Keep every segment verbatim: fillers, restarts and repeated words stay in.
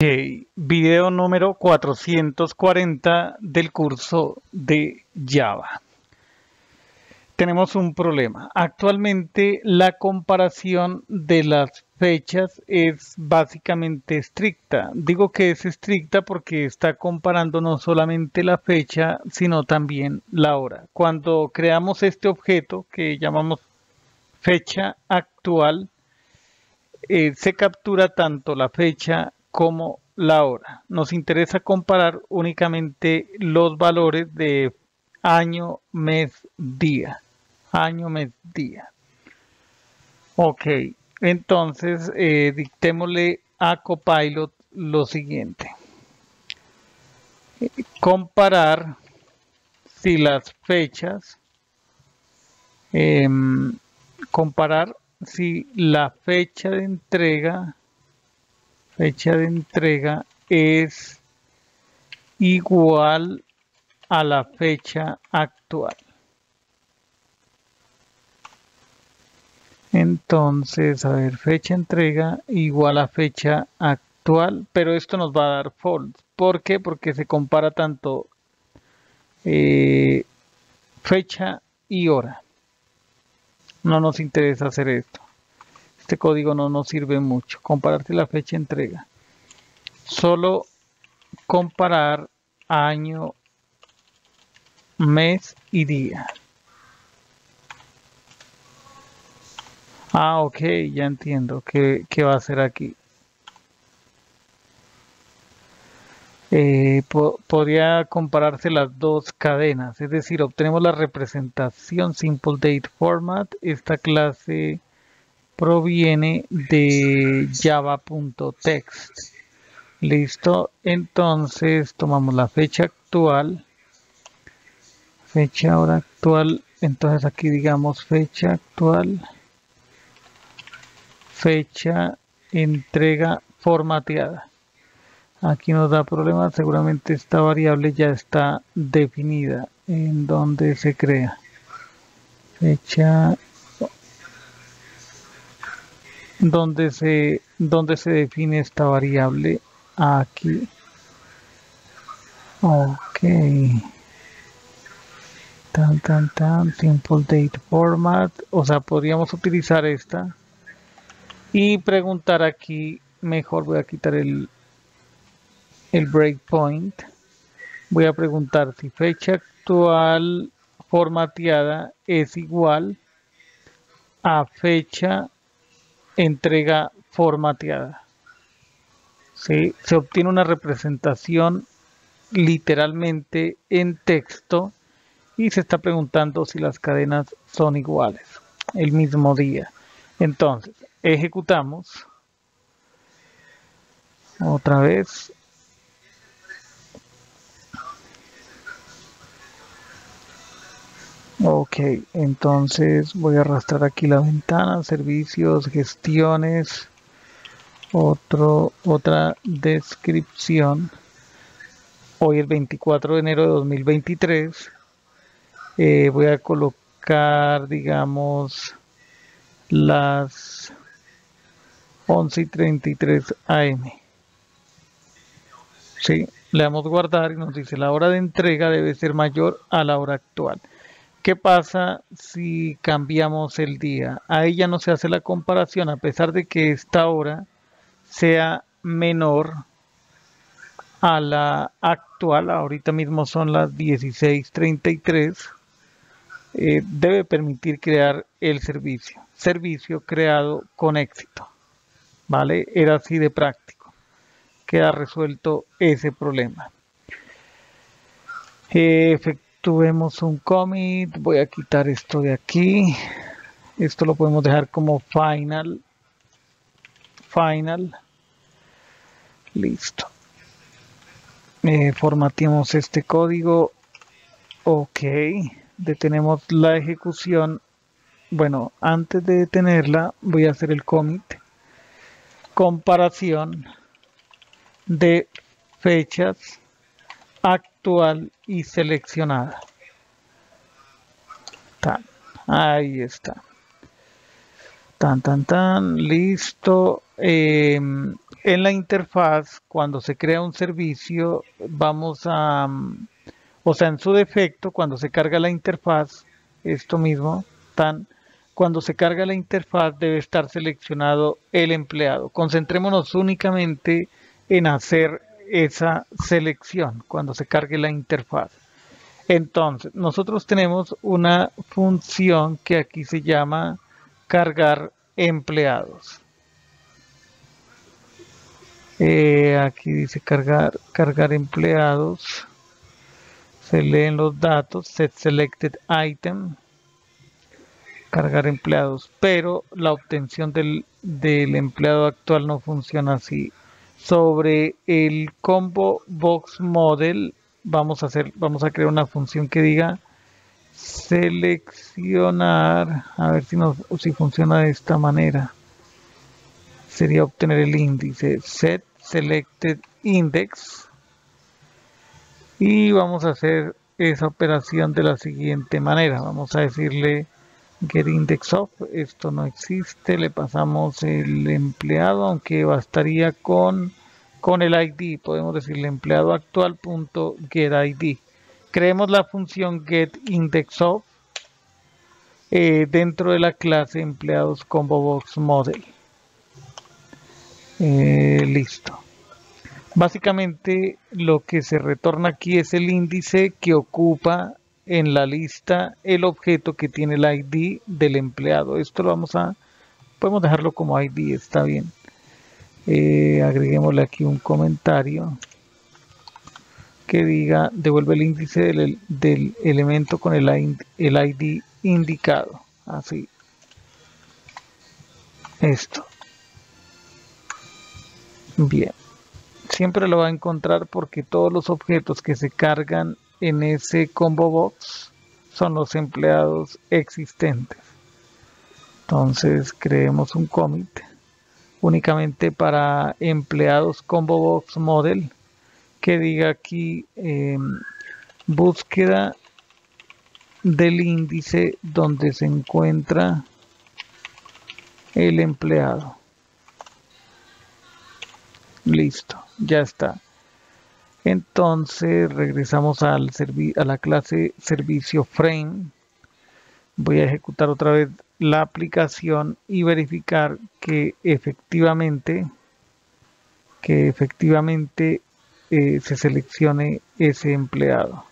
Okay. Video número cuatrocientos cuarenta del curso de Java. Tenemos un problema. Actualmente la comparación de las fechas es básicamente estricta. Digo que es estricta porque está comparando no solamente la fecha, sino también la hora. Cuando creamos este objeto que llamamos fecha actual, eh, se captura tanto la fecha como la hora. Nos interesa comparar únicamente los valores de año, mes, día. Año, mes, día. Ok, entonces eh, dictémosle a Copilot lo siguiente. Comparar si las fechas, eh, comparar si la fecha de entrega Fecha de entrega es igual a la fecha actual. Entonces, a ver, fecha de entrega igual a fecha actual. Pero esto nos va a dar false. ¿Por qué? Porque se compara tanto eh, fecha y hora. No nos interesa hacer esto. Este código no nos sirve mucho. Compararte la fecha de entrega. Solo comparar año, mes y día. Ah, ok, ya entiendo qué, qué va a hacer aquí. Eh, po- podría compararse las dos cadenas. Es decir, obtenemos la representación Simple Date Format. Esta clase proviene de java punto text. Listo, entonces tomamos la fecha actual, fecha hora actual, entonces aquí digamos fecha actual, fecha entrega formateada. Aquí nos da problema, seguramente esta variable ya está definida en donde se crea fecha donde se donde se define esta variable aquí. Ok, tan tan tan simple date format, o sea, podríamos utilizar esta y preguntar aquí. Mejor voy a quitar el el breakpoint. Voy a preguntar si fecha actual formateada es igual a fecha entrega formateada. ¿Sí? Se obtiene una representación literalmente en texto y se está preguntando si las cadenas son iguales el mismo día. Entonces, ejecutamos otra vez. Ok, entonces voy a arrastrar aquí la ventana, servicios, gestiones, otro, otra descripción. Hoy el veinticuatro de enero de dos mil veintitrés, eh, voy a colocar, digamos, las once y treinta y tres a m Sí, le damos guardar y nos dice la hora de entrega debe ser mayor a la hora actual. ¿Qué pasa si cambiamos el día? Ahí ya no se hace la comparación, a pesar de que esta hora sea menor a la actual. Ahorita mismo son las dieciséis treinta y tres. Eh, debe permitir crear el servicio. Servicio creado con éxito. ¿Vale? Era así de práctico. Queda resuelto ese problema. Eh, efectivamente. Tuvimos un commit, voy a quitar esto de aquí, esto lo podemos dejar como final, final, listo. Eh, formateamos este código, ok, detenemos la ejecución. Bueno, antes de detenerla voy a hacer el commit, comparación de fechas actual y seleccionada. Tan, ahí está. Tan, tan, tan. Listo. Eh, en la interfaz, cuando se crea un servicio, vamos a, o sea, en su defecto, cuando se carga la interfaz, esto mismo, tan, cuando se carga la interfaz debe estar seleccionado el empleado. Concentrémonos únicamente en hacer esa selección cuando se cargue la interfaz. Entonces, nosotros tenemos una función que aquí se llama cargar empleados. Eh, aquí dice cargar, cargar empleados. Se leen los datos, set selected item, cargar empleados, pero la obtención del, del empleado actual no funciona así. Sobre el combo box model vamos a hacer, vamos a crear una función que diga seleccionar, a ver si nos, si funciona de esta manera. Sería obtener el índice set selected index y vamos a hacer esa operación de la siguiente manera. Vamos a decirle get index of, esto no existe, le pasamos el empleado, aunque bastaría con con el I D, podemos decirle empleado actual punto get I D. Creemos la función get index of eh, dentro de la clase empleados ComboboxModel. Eh, listo. Básicamente lo que se retorna aquí es el índice que ocupa en la lista el objeto que tiene el I D del empleado. Esto lo vamos a, podemos dejarlo como I D, está bien. Eh, agreguémosle aquí un comentario que diga devuelve el índice del, del elemento con el, el I D indicado, así. Esto. Bien, siempre lo va a encontrar porque todos los objetos que se cargan en ese combo box son los empleados existentes. Entonces creemos un commit únicamente para empleados combo box model que diga aquí eh, búsqueda del índice donde se encuentra el empleado. Listo, ya está. Entonces regresamos al servi- a la clase Servicio Frame. Voy a ejecutar otra vez la aplicación y verificar que efectivamente que efectivamente eh, se seleccione ese empleado.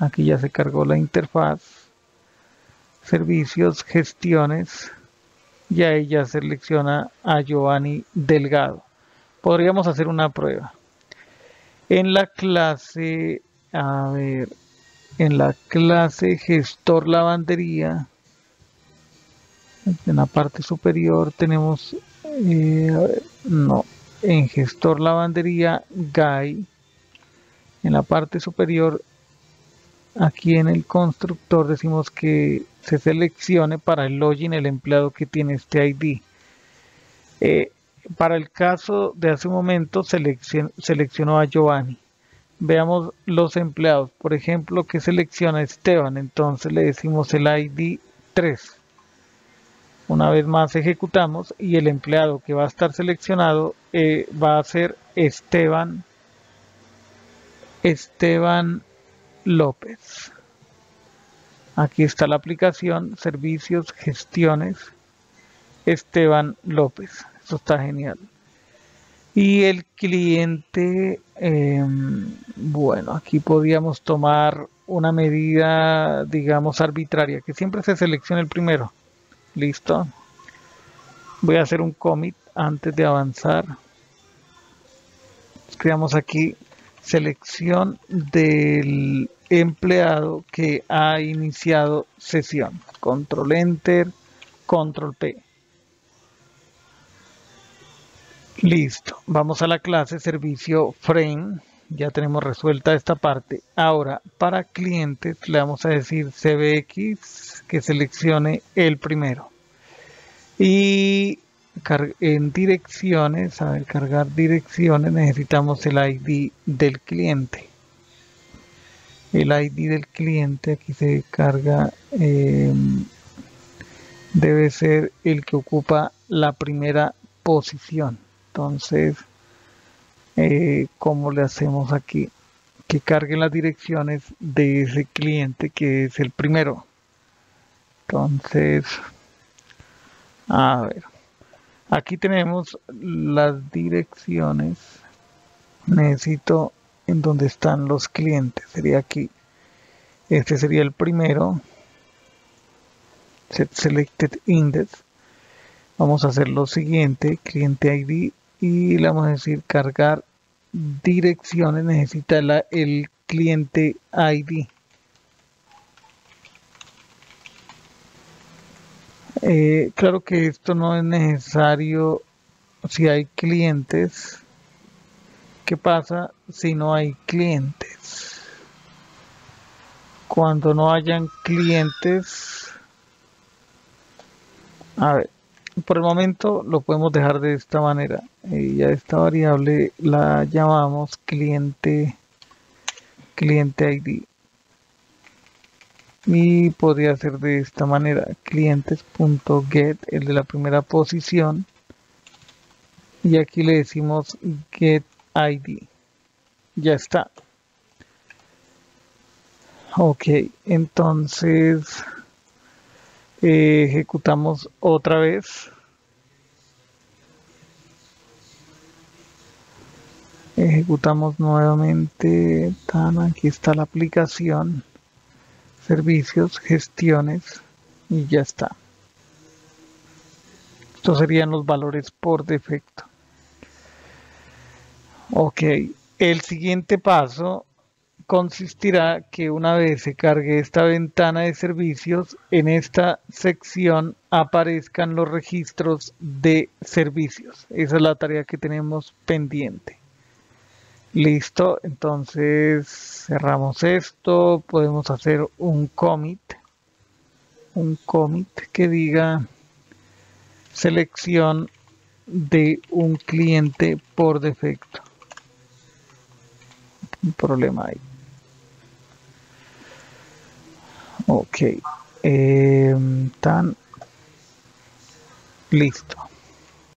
Aquí ya se cargó la interfaz, servicios, gestiones, y ahí ya selecciona a Giovanni Delgado. Podríamos hacer una prueba. En la clase, a ver, en la clase Gestor Lavandería, en la parte superior tenemos, eh, a ver, no, en Gestor Lavandería, Guy, en la parte superior, aquí en el constructor decimos que se seleccione para el login el empleado que tiene este I D. Eh, Para el caso de hace un momento, seleccionó a Giovanni. Veamos los empleados. Por ejemplo, que selecciona Esteban. Entonces le decimos el I D tres. Una vez más ejecutamos y el empleado que va a estar seleccionado eh, va a ser Esteban, Esteban López. Aquí está la aplicación, servicios, gestiones, Esteban López. Esto está genial. Y el cliente, eh, bueno, aquí podíamos tomar una medida, digamos, arbitraria, que siempre se seleccione el primero. Listo. Voy a hacer un commit antes de avanzar. Creamos aquí selección del empleado que ha iniciado sesión. Control Enter, Control P. Listo, vamos a la clase Servicio Frame, ya tenemos resuelta esta parte. Ahora, para clientes le vamos a decir C B X que seleccione el primero. Y en direcciones, a ver, cargar direcciones, necesitamos el I D del cliente. El I D del cliente, aquí se carga, eh, debe ser el que ocupa la primera posición. Entonces, eh, ¿cómo le hacemos aquí? Que carguen las direcciones de ese cliente que es el primero. Entonces, a ver, aquí tenemos las direcciones. Necesito en donde están los clientes. Sería aquí. Este sería el primero. Set selected index. Vamos a hacer lo siguiente. Cliente I D. Y le vamos a decir cargar direcciones. Necesita la, el cliente I D. Eh, claro que esto no es necesario si hay clientes. ¿Qué pasa si no hay clientes? Cuando no hayan clientes, a ver, por el momento lo podemos dejar de esta manera. Eh, ya esta variable la llamamos cliente, cliente I D. Y podría ser de esta manera, clientes.get, el de la primera posición, y aquí le decimos get I D. Ya está. Ok, entonces eh, ejecutamos otra vez. Ejecutamos nuevamente. Tan, aquí está la aplicación. Servicios, gestiones y ya está. Estos serían los valores por defecto. Ok, el siguiente paso consistirá que una vez se cargue esta ventana de servicios, en esta sección aparezcan los registros de servicios. Esa es la tarea que tenemos pendiente. Listo, entonces cerramos esto. Podemos hacer un commit, un commit que diga selección de un cliente por defecto. Un problema ahí. Ok, eh, tan listo.